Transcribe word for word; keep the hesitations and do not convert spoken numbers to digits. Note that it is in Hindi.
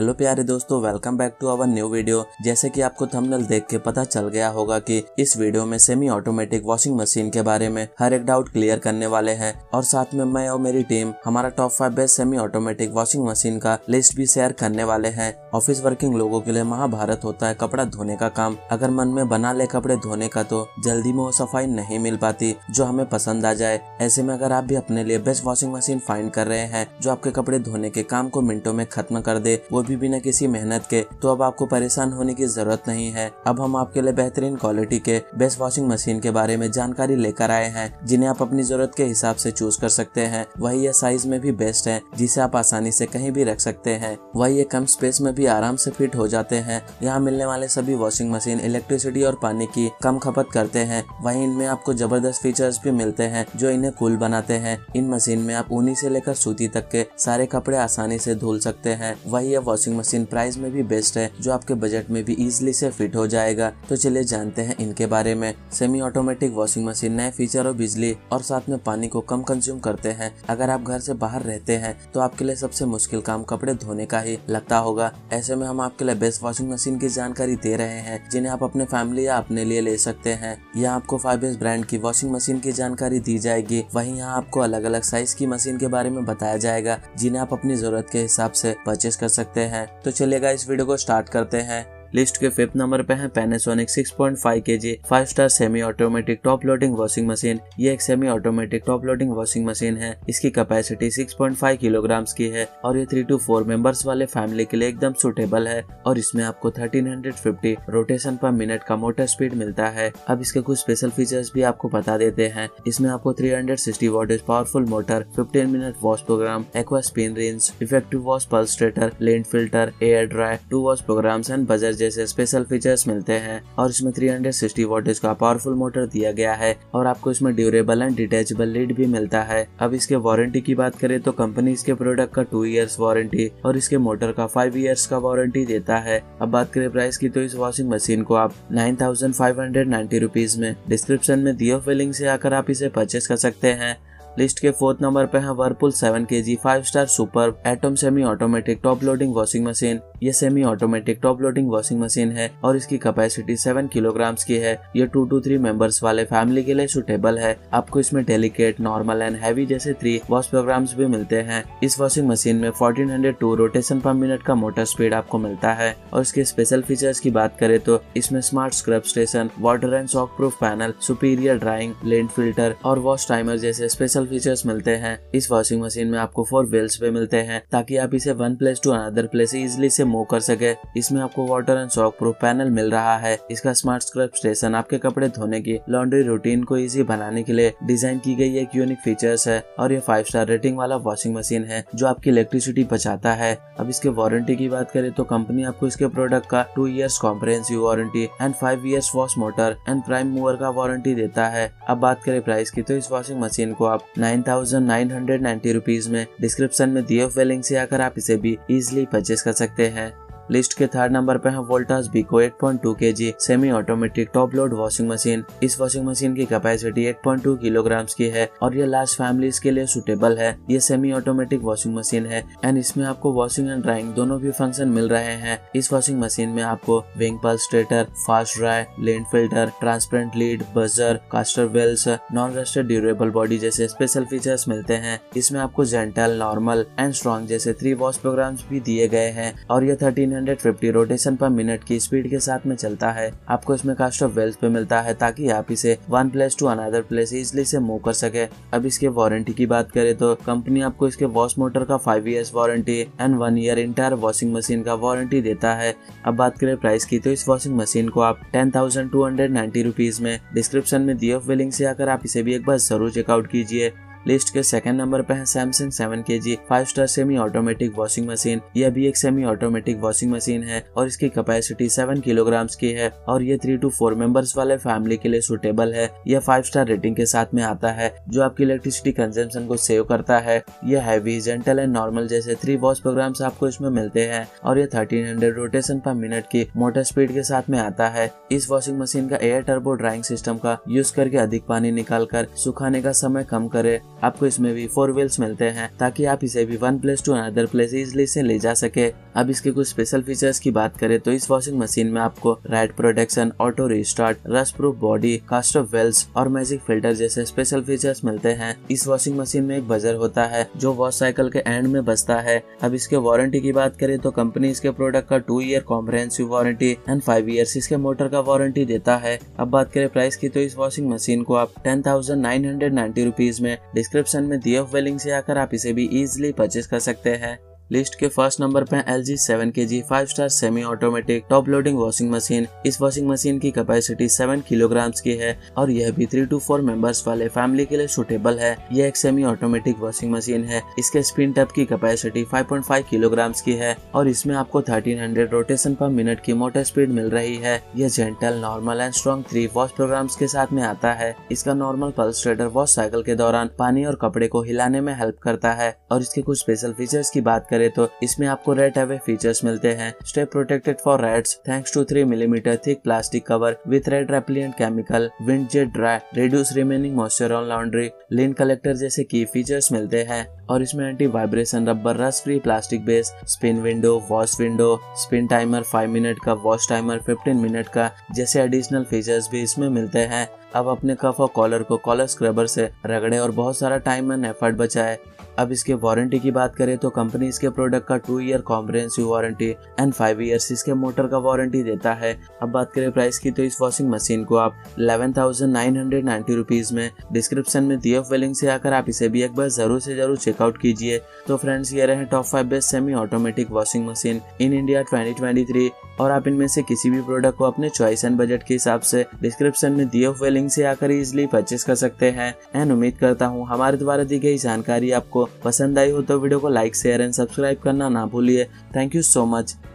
हेलो प्यारे दोस्तों, welcome back to our new video. जैसे कि आपको थंबनेल देख के पता चल गया होगा कि इस वीडियो में सेमी ऑटोमेटिक वॉशिंग मशीन के बारे में हर एक डाउट क्लियर करने वाले हैं और साथ में मैं और मेरी टीम हमारा top five best semi automatic washing machine का लिस्ट भी शेयर करने वाले हैं। ऑफिस वर्किंग लोगों के लिए महाभारत होता है कपड़ा धोने का काम। अगर मन में बना ले कपड़े धोने का तो जल्दी में वो सफाई नहीं मिल पाती जो हमें पसंद आ जाए। ऐसे में अगर आप भी अपने लिए बेस्ट वॉशिंग मशीन फाइंड कर रहे हैं जो आपके कपड़े धोने के काम को मिनटों में खत्म कर दे, वो भी बिना किसी मेहनत के, तो अब आपको परेशान होने की जरूरत नहीं है। अब हम आपके लिए बेहतरीन क्वालिटी के बेस्ट वॉशिंग मशीन के बारे में जानकारी लेकर आए हैं जिन्हें आप अपनी जरूरत के हिसाब से चूज कर सकते हैं। वही यह साइज में भी बेस्ट है जिसे आप आसानी से कहीं भी रख सकते हैं। वही ये कम स्पेस में भी आराम से फिट हो जाते हैं। यहाँ मिलने वाले सभी वॉशिंग मशीन इलेक्ट्रिसिटी और पानी की कम खपत करते हैं। वहीं इनमें आपको जबरदस्त फीचर्स भी मिलते हैं जो इन्हें कूल बनाते हैं। इन मशीन में आप ऊनी से लेकर सूती तक के सारे कपड़े आसानी से धुल सकते हैं। वही यह वॉशिंग मशीन प्राइस में भी बेस्ट है जो आपके बजट में भी इजीली से फिट हो जाएगा। तो चलिए जानते हैं इनके बारे में। सेमी ऑटोमेटिक वॉशिंग मशीन नए फीचर और बिजली और साथ में पानी को कम कंज्यूम करते हैं। अगर आप घर से बाहर रहते हैं तो आपके लिए सबसे मुश्किल काम कपड़े धोने का ही लगता होगा। ऐसे में हम आपके लिए बेस्ट वॉशिंग मशीन की जानकारी दे रहे हैं जिन्हें आप अपने फैमिली या अपने लिए ले सकते हैं। यहाँ आपको फाइव बेस्ट ब्रांड की वॉशिंग मशीन की जानकारी दी जाएगी। वहीं यहाँ आपको अलग अलग साइज की मशीन के बारे में बताया जाएगा जिन्हें आप अपनी जरूरत के हिसाब से परचेस कर सकते हैं। तो चलिएगा इस वीडियो को स्टार्ट करते हैं। लिस्ट के फिफ्थ नंबर पे है Panasonic six point five KG five star semi automatic top loading washing machine. ये एक semi automatic top loading washing machine है। इसकी capacity six point five kilogram की है और ये थ्री टू फोर मेंबर्स वाले फैमिली के लिए एकदम सुटेबल है और इसमें आपको thirteen fifty rotation per minute का मोटर स्पीड मिलता है। अब इसके कुछ स्पेशल फीचर्स भी आपको बता देते हैं। इसमें आपको three sixty wattage powerful motor, fifteen minute wash program, aqua spin rinse, effective wash pulsator, lint filter, air dry, two wash program and budget जैसे स्पेशल फीचर्स मिलते हैं। और इसमें थ्री सिक्स्टी वॉटेज का पावरफुल मोटर दिया गया है और आपको इसमें ड्यूरेबल एंड डिटेचेबल लीड भी मिलता है। अब इसके वारंटी की बात करें तो कंपनी इसके प्रोडक्ट का टू इयर्स वारंटी और इसके मोटर का फाइव इयर्स का वारंटी देता है। अब बात करें प्राइस की तो इस वॉशिंग मशीन को आप nine thousand five hundred ninety rupees में डिस्क्रिप्शन में दिए हुए लिंक से आकर आप इसे परचेस कर सकते हैं। लिस्ट के फोर्थ नंबर पे है Whirlpool seven KG five star super atom semi automatic top loading washing machine. ये semi automatic top loading washing machine है और इसकी कैपेसिटी सेवन किलोग्राम्स की है। ये टू टू थ्री मेंबर्स वाले फैमिली के लिए सुटेबल है। आपको इसमें डेलिकेट, नॉर्मल एंड हैवी जैसे थ्री वॉश प्रोग्राम्स भी मिलते हैं। इस वॉशिंग मशीन में fourteen hundred two rotation per minute का मोटर स्पीड आपको मिलता है। और इसके स्पेशल फीचर्स की बात करें तो इसमें smart scrub station, water and shock proof panel, superior drying, lint filter और वॉश टाइमर जैसे स्पेशल फीचर्स मिलते हैं। इस वॉशिंग मशीन में आपको फोर व्हील्स भी मिलते हैं ताकि आप इसे one place to another place easily से मूव कर सके। इसमें आपको water and shock proof panel मिल रहा है। इसका स्मार्ट स्क्रब स्टेशन आपके कपड़े धोने की लॉन्ड्री रूटीन को इजी बनाने के लिए डिजाइन की गई एक यूनिक फीचर्स है। और ये फाइव स्टार रेटिंग वाला वॉशिंग मशीन है जो आपकी इलेक्ट्रिसिटी बचाता है। अब इसके वारंटी की बात करें तो कंपनी आपको इसके प्रोडक्ट का two years comprehensive warranty and five years wash motor and prime mover का वारंटी देता है। अब बात करें प्राइस की तो इस वॉशिंग मशीन को आप nine thousand nine hundred ninety rupees में डिस्क्रिप्शन में दिए हुए लिंक से आकर आप इसे भी इजिली परचेस कर सकते हैं। लिस्ट के थर्ड नंबर पे है Voltas Beko eight point two KG semi automatic top load washing machine. इस वॉशिंग मशीन की capacity eight point two kilograms की है और ये लार्ज फैमिलीज के लिए सुटेबल है। ये सेमी ऑटोमेटिक वॉशिंग मशीन है एंड इसमें आपको वॉशिंग एंड ड्राइंग दोनों भी फंक्शन मिल रहे हैं। इस वॉशिंग मशीन में आपको wing pulsator, fast dry, lint filter, transparent lid, buzzer, caster wheels, non rusted durable body जैसे स्पेशल फीचर्स मिलते हैं। इसमें आपको जेंटल, नॉर्मल एंड स्ट्रॉन्ग जैसे थ्री वॉश प्रोग्राम्स भी दिए गए हैं और ये thirteen hundred fifty rotation per minute की स्पीड के साथ में चलता है। आपको इसमें कास्ट ऑफ वेल्स पे मिलता है ताकि आप इसे one place to another place easily से मूव कर सके। अब इसके वारंटी की बात करें तो कंपनी आपको इसके वॉश मोटर का five years warranty and one year entire washing machine का वारंटी देता है। अब बात करें प्राइस की तो इस वॉशिंग मशीन को आप ten thousand two hundred ninety rupees में डिस्क्रिप्शन में दिए हुए लिंक से आकर आप इसे भी एक बार जरूर चेकआउट कीजिए। लिस्ट के सेकंड नंबर पे है Samsung seven KG five star semi automatic washing machine. यह भी एक सेमी ऑटोमेटिक वॉशिंग मशीन है और इसकी कैपेसिटी सेवन किलोग्राम्स की है और ये थ्री टू फोर मेंबर्स वाले फैमिली के लिए सुटेबल है। यह फाइव स्टार रेटिंग के साथ में आता है जो आपकी इलेक्ट्रिसिटी कंजम्पशन को सेव करता है। यह हैवी, जेंटल एंड नॉर्मल जैसे थ्री वॉश प्रोग्राम्स आपको इसमें मिलते हैं और यह thirteen hundred rotation per minute की मोटर स्पीड के साथ में आता है। इस वॉशिंग मशीन का एयर टर्बो ड्राइंग सिस्टम का यूज करके अधिक पानी निकाल कर सुखाने का समय कम करे आपको इसमें भी फोर व्हील्स मिलते हैं ताकि आप इसे भी one place to another place easily से ले जा सके। अब इसके कुछ स्पेशल फीचर्स की बात करें तो इस वॉशिंग मशीन में आपको ride protection, auto restart, rust proof body, cast of wheels और मैजिक फिल्टर जैसे स्पेशल फीचर्स मिलते हैं। इस वॉशिंग मशीन में एक बजर होता है जो वॉश साइकिल के एंड में बजता है। अब इसके वारंटी की बात करें तो कंपनी इसके प्रोडक्ट का two year comprehensive warranty and five years इसके मोटर का वारंटी देता है। अब बात करें प्राइस की तो इस वॉशिंग मशीन को आप ten thousand nine hundred ninety rupees में डिस्क्रिप्शन में दिए हुए लिंक से आकर आप इसे भी इजिली परचेज कर सकते हैं। लिस्ट के फर्स्ट नंबर पे L G seven K G five star semi automatic top loading washing machine. इस वॉशिंग मशीन की कैपेसिटी सेवन किलोग्राम की है और यह भी थ्री टू फोर मेंबर्स वाले फैमिली के लिए सुटेबल है। यह एक सेमी ऑटोमेटिक वॉशिंग मशीन है। इसके स्पिन टब की capacity five point five kilogram की है और इसमें आपको thirteen hundred rotation per minute की मोटर स्पीड मिल रही है। यह gentle, normal and strong three wash program के साथ में आता है। इसका normal pulsator wash cycle के दौरान पानी और कपड़े को हिलाने में हेल्प करता है। और इसके कुछ स्पेशल फीचर्स की बात तो इसमें आपको रेट अवे फीचर्स मिलते हैं। Step protected for rats thanks to three millimeter thick plastic cover with red repellent chemical, wind jet dry, reduce remaining moisture on laundry, lint collector जैसे की फीचर्स मिलते हैं। और इसमें anti vibration rubber, rust free plastic base, spin window, wash window, spin timer five minute का, वॉश टाइमर पंद्रह मिनट का जैसे एडिशनल फीचर्स भी इसमें मिलते हैं। अब अपने कफ और कॉलर को कॉलर स्क्रबर से रगड़े और बहुत सारा टाइम एंड एफर्ट बचाए। अब इसके वारंटी की बात करें तो कंपनी इसके प्रोडक्ट का two year comprehensive warranty and five years इसके मोटर का वारंटी देता है। अब बात करें प्राइस की तो इस वॉशिंग मशीन को आप eleven thousand nine hundred ninety rupees में डिस्क्रिप्शन में दिए हुए लिंक से आकर आप इसे भी एक बार जरूर से जरूर आउट कीजिए। तो फ्रेंड्स, ये रहे top five best semi automatic washing machine in India twenty twenty three. और आप इनमें से किसी भी प्रोडक्ट को अपने चॉइस एंड बजट के हिसाब से डिस्क्रिप्शन में दिए हुए लिंक से आकर इजीली परचेस कर सकते हैं। एंड उम्मीद करता हूँ हमारे द्वारा दी गई जानकारी आपको पसंद आई हो। तो वीडियो को लाइक, शेयर एंड सब्सक्राइब करना ना भूलिए। Thank you so much.